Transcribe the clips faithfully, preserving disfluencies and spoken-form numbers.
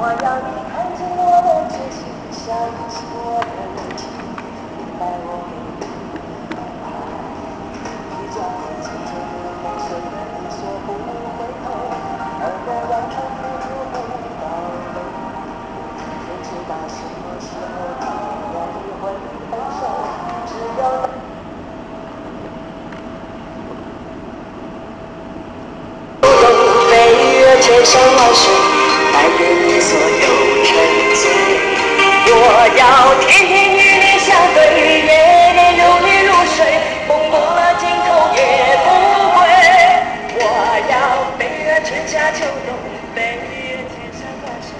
我要你看见我的真心，相信我的勇气，明白我给你的爱。你将青春如梦，虽然你说不回头，而我要看不出回到头。谁知道什么时候才你会分手？只有。 千山万水，带给你所有沉醉。我要天天与你相对，夜夜流离如水，梦梦了尽头也不归。我要飞越春夏秋冬，飞越千山万水，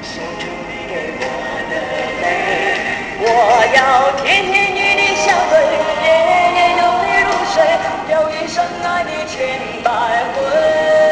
守住你给我的泪。我要天天与你相对，夜夜流离如水，要一生爱你千百回。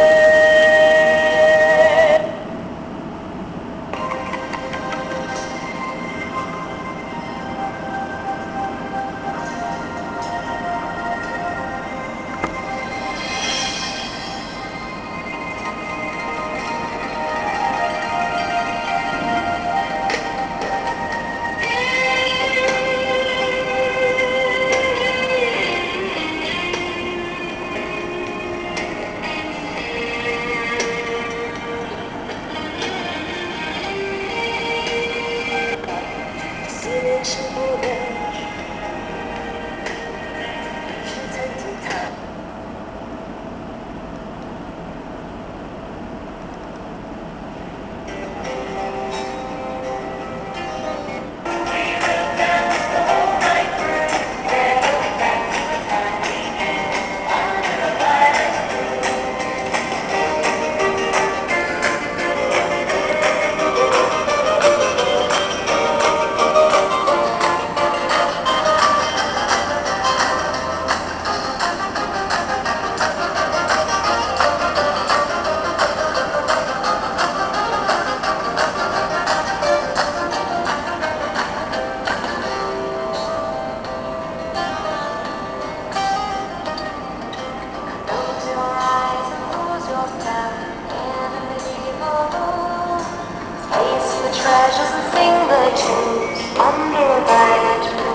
Treasures and sing the truth under the light.